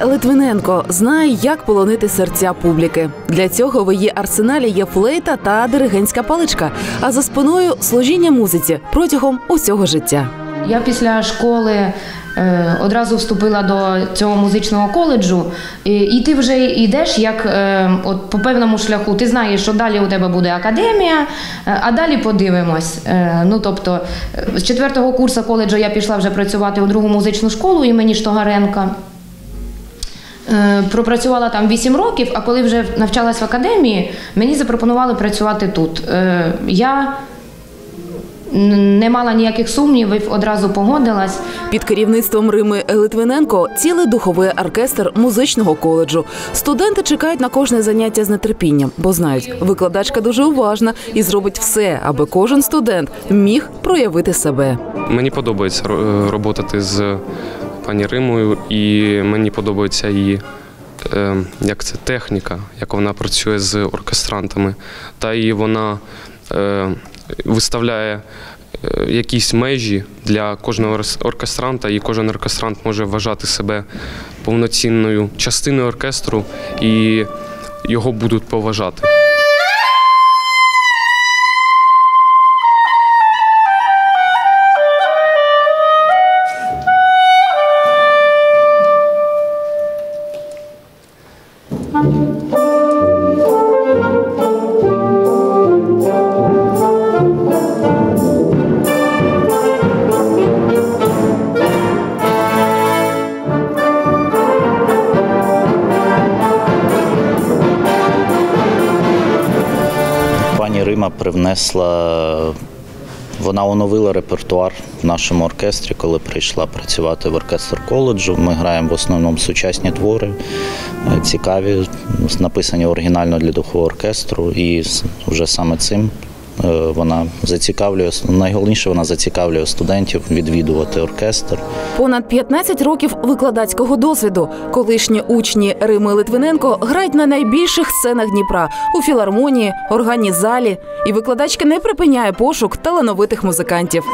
Римма Литвиненко знає, як полонити серця публіки. Для цього в її арсеналі є флейта та диригентська паличка, а за спиною – служіння музиці протягом усього життя. Я після школи одразу вступила до цього музичного коледжу, і ти вже йдеш як от по певному шляху. Ти знаєш, що далі у тебе буде академія, а далі подивимось. Ну, тобто, з 4-го курсу коледжу я пішла вже працювати у 2-у музичну школу імені Штогаренка. Пропрацювала там 8 років, а коли вже навчалась в академії, мені запропонували працювати тут. Я не мала ніяких сумнівів, одразу погодилась. Під керівництвом Римми Литвиненко цілий духовий оркестр музичного коледжу. Студенти чекають на кожне заняття з нетерпінням, бо знають, викладачка дуже уважна і зробить все, аби кожен студент міг проявити себе. Мені подобається працювати з пані Римою, і мені подобається її як це техніка, як вона працює з оркестрантами, та і вона виставляє якісь межі для кожного оркестранта, і кожен оркестрант може вважати себе повноцінною частиною оркестру, і його будуть поважати. Римма привнесла, вона оновила репертуар в нашому оркестрі, коли прийшла працювати в оркестр коледжу. Ми граємо в основному сучасні твори, цікаві, написані оригінально для духового оркестру, і вже саме цим вона зацікавлює, найголовніше, вона зацікавлює студентів відвідувати оркестр. Понад 15 років викладацького досвіду. Колишні учні Римми Литвиненко грають на найбільших сценах Дніпра – у філармонії, органній залі. І викладачка не припиняє пошук талановитих музикантів.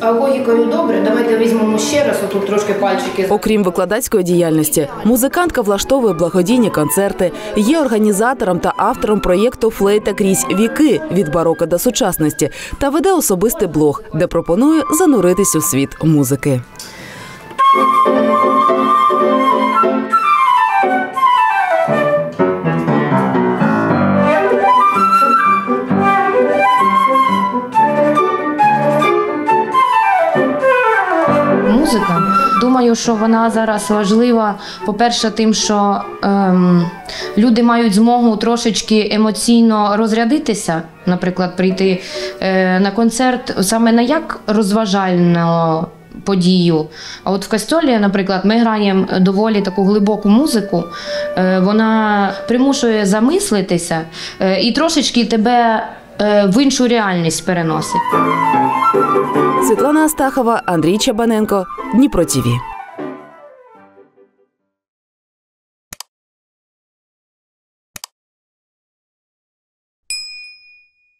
А логікою добре, давайте візьмемо ще раз отут трошки пальчики. Окрім викладацької діяльності, музикантка влаштовує благодійні концерти, є організатором та автором проєкту «Флейта крізь віки від бароко до сучасності» та веде особистий блог, де пропонує зануритись у світ музики. Музика. Думаю, що вона зараз важлива, по-перше, тим, що люди мають змогу трошечки емоційно розрядитися, наприклад, прийти на концерт саме не як розважальну подію. А от в костьолі, наприклад, ми граємо доволі таку глибоку музику, вона примушує замислитися і трошечки тебе в іншу реальність переносить. Світлана Астахова, Андрій Чабаненко, Дніпро ТІВІ.